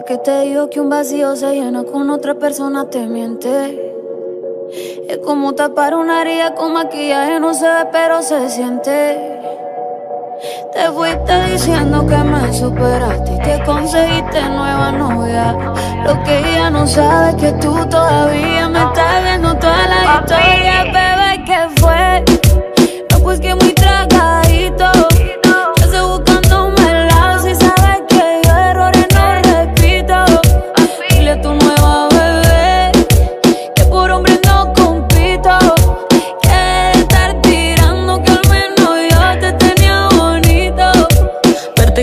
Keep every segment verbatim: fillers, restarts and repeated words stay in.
La que te dijo que un vacío se llena con otra persona te miente. Es como tapar una herida con maquillaje, no se ve pero se siente. Te fuiste diciendo que me superaste y que conseguiste nueva novia. Lo que ella no sabe es que tú todavía me estás viendo toda la historia. Bebé, ¿qué fue? No, pues que muy tragadito.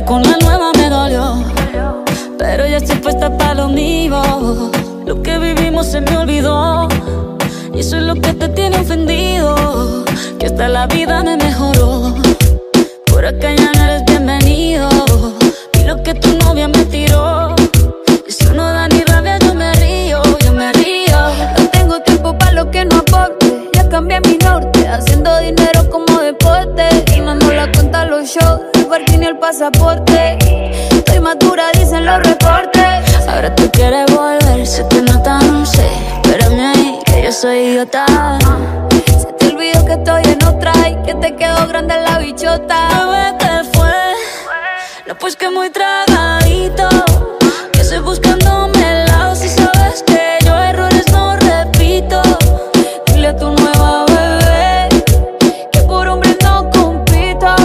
Con la nueva me dolió, pero ya estoy puesta para lo mío. Lo que vivimos se me olvidó, y eso es lo que te tiene ofendido, que hasta la vida me mejoró. Por acá ya no eres bienvenido, y lo que tu novia me tiró, eso no da ni rabia, yo me río, yo me río. No tengo tiempo para lo que no aporte, ya cambié mi norte, haciendo dinero como deporte, y no nos la cuenta los shows. Ni el pasaporte, estoy madura, dicen los reportes. Ahora tú quieres volver, se te nota, no sé. Espérame ahí, que yo soy idiota. Se te olvidó que estoy en otra y que te quedó grande la bichota. Bebé, ¿qué fue? No, pues que muy tragadito. Que estoy buscándome el lado, si sabes que yo errores no repito. Dile a tu nueva bebé que por hombre no compito.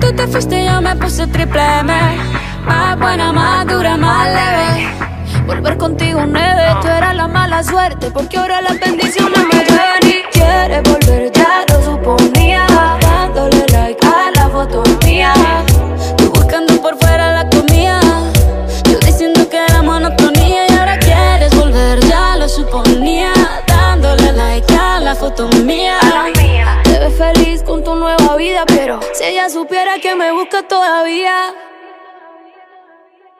Tú te fuiste y yo me puse triple M, más buena, más dura, más leve. Volver contigo nueve, tú eras la mala suerte, porque ahora las bendiciones me llevan. Y quieres volver, ya lo suponía, dándole like a la foto mía. Tú buscando por fuera la comida, yo diciendo que era monotonía. Y ahora quieres volver, ya lo suponía, dándole like a la foto mía. Te ves feliz con tu nueva vida, pero si ella supiera que me busca todavía.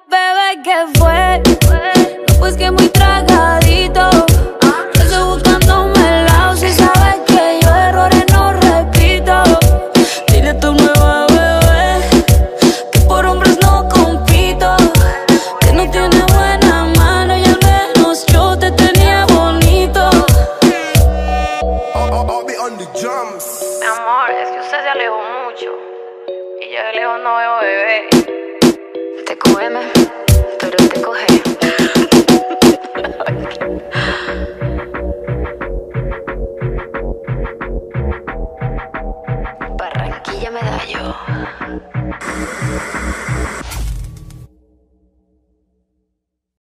Bebé, ¿qué fue? No, pues que muy tragadito. Yo estoy buscándome el lado, si sabes que yo errores no repito. Dile a tu nueva bebé que por hombres no compito, que no tiene buena mano y al menos yo te tenía bonito. Mi amor, es que usted se alejó mucho y yo de lejos no veo, bebé. Te cogeme, pero te coge. Barranquilla, Medallo.